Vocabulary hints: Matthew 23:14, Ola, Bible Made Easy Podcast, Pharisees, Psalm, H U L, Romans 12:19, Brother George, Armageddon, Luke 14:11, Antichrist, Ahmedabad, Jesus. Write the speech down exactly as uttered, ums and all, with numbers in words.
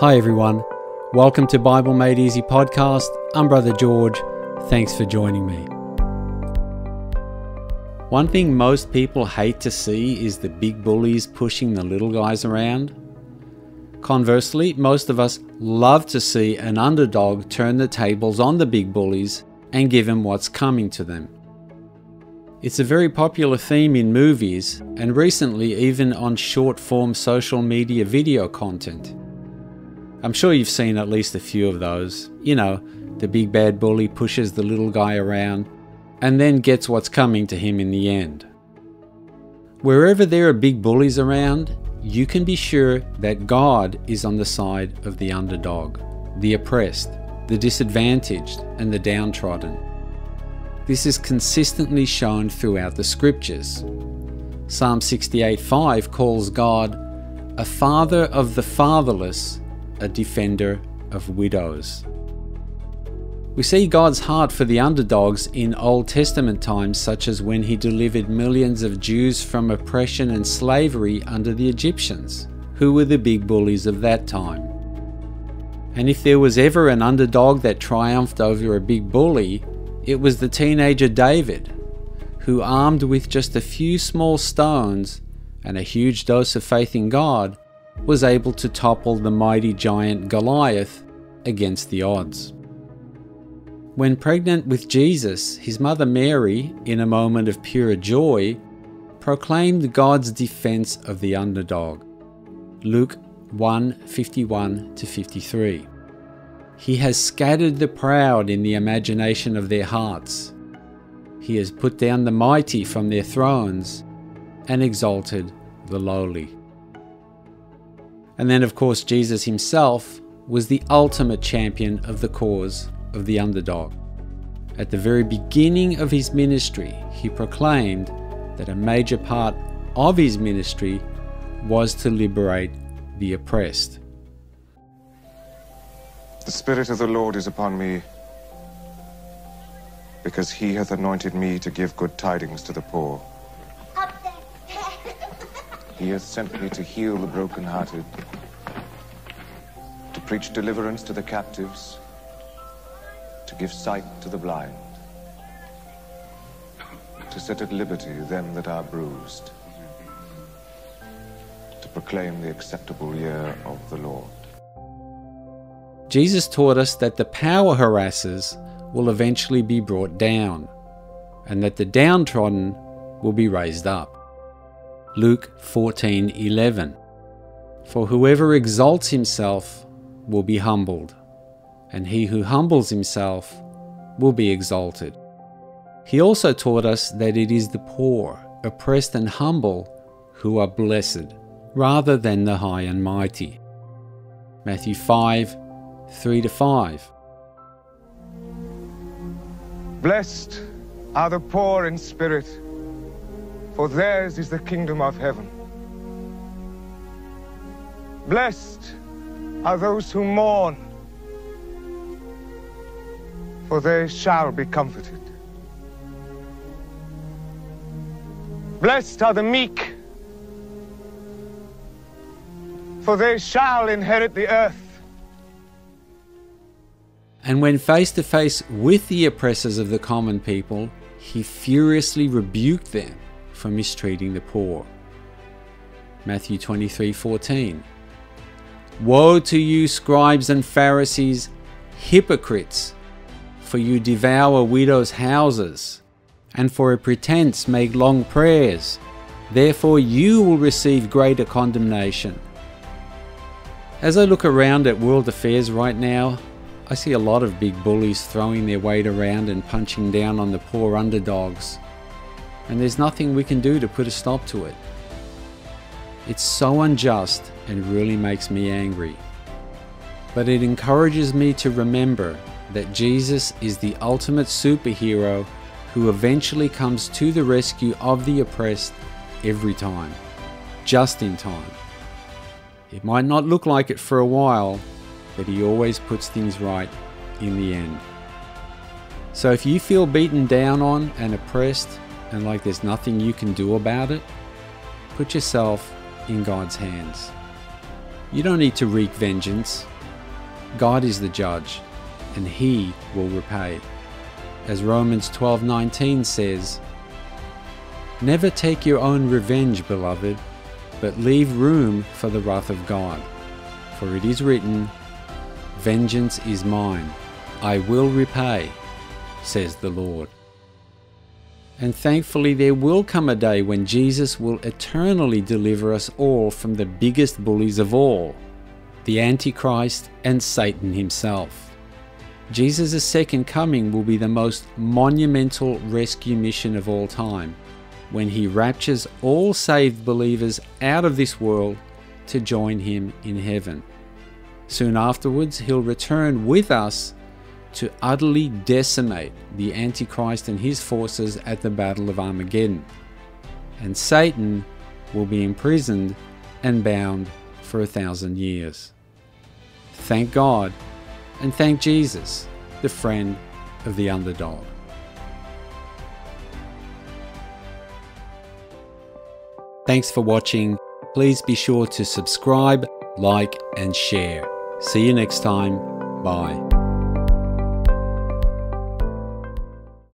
Hi everyone, welcome to Bible Made Easy Podcast. I'm Brother George. Thanks for joining me. One thing most people hate to see is the big bullies pushing the little guys around. Conversely, most of us love to see an underdog turn the tables on the big bullies and give them what's coming to them. It's a very popular theme in movies and recently even on short-form social media video content. I'm sure you've seen at least a few of those. You know, the big bad bully pushes the little guy around and then gets what's coming to him in the end. Wherever there are big bullies around, you can be sure that God is on the side of the underdog, the oppressed, the disadvantaged, and the downtrodden. This is consistently shown throughout the scriptures. Psalm sixty-eight five calls God a father of the fatherless, a defender of widows. We see God's heart for the underdogs in Old Testament times, such as when he delivered millions of Jews from oppression and slavery under the Egyptians, who were the big bullies of that time. And if there was ever an underdog that triumphed over a big bully, it was the teenager David, who, armed with just a few small stones and a huge dose of faith in God, was able to topple the mighty giant Goliath against the odds. When pregnant with Jesus, his mother Mary, in a moment of pure joy, proclaimed God's defense of the underdog. Luke one fifty-one to fifty-three. He has scattered the proud in the imagination of their hearts. He has put down the mighty from their thrones and exalted the lowly. And then, of course, Jesus himself was the ultimate champion of the cause of the underdog. At the very beginning of his ministry, he proclaimed that a major part of his ministry was to liberate the oppressed. The Spirit of the Lord is upon me, because he hath anointed me to give good tidings to the poor. He hath sent me to heal the brokenhearted, to preach deliverance to the captives, to give sight to the blind, to set at liberty them that are bruised, to proclaim the acceptable year of the Lord. Jesus taught us that the power harassers will eventually be brought down, and that the downtrodden will be raised up. Luke fourteen eleven. For whoever exalts himself will be humbled, and he who humbles himself will be exalted. He also taught us that it is the poor, oppressed and humble who are blessed, rather than the high and mighty. Matthew five three to five. Blessed are the poor in spirit, for theirs is the kingdom of heaven. Blessed are those who mourn, for they shall be comforted. Blessed are the meek, for they shall inherit the earth. And when face to face with the oppressors of the common people, he furiously rebuked them for mistreating the poor. Matthew twenty-three fourteen. Woe to you, scribes and Pharisees, hypocrites! For you devour widows' houses, and for a pretense make long prayers. Therefore you will receive greater condemnation. As I look around at world affairs right now, I see a lot of big bullies throwing their weight around and punching down on the poor underdogs. And there's nothing we can do to put a stop to it. It's so unjust and really makes me angry. But it encourages me to remember that Jesus is the ultimate superhero who eventually comes to the rescue of the oppressed every time, just in time. It might not look like it for a while, but he always puts things right in the end. So if you feel beaten down on and oppressed, and like there's nothing you can do about it, put yourself in God's hands. You don't need to wreak vengeance. God is the judge, and he will repay. As Romans twelve nineteen says, "Never take your own revenge, beloved, but leave room for the wrath of God. For it is written, 'Vengeance is mine, I will repay,' says the Lord." And thankfully, there will come a day when Jesus will eternally deliver us all from the biggest bullies of all, the Antichrist and Satan himself. Jesus' second coming will be the most monumental rescue mission of all time, when he raptures all saved believers out of this world to join him in heaven. Soon afterwards, he'll return with us to utterly decimate the Antichrist and his forces at the Battle of Armageddon. And Satan will be imprisoned and bound for a thousand years. Thank God, and thank Jesus, the friend of the underdog. Thanks for watching. Please be sure to subscribe, like, and share. See you next time. Bye.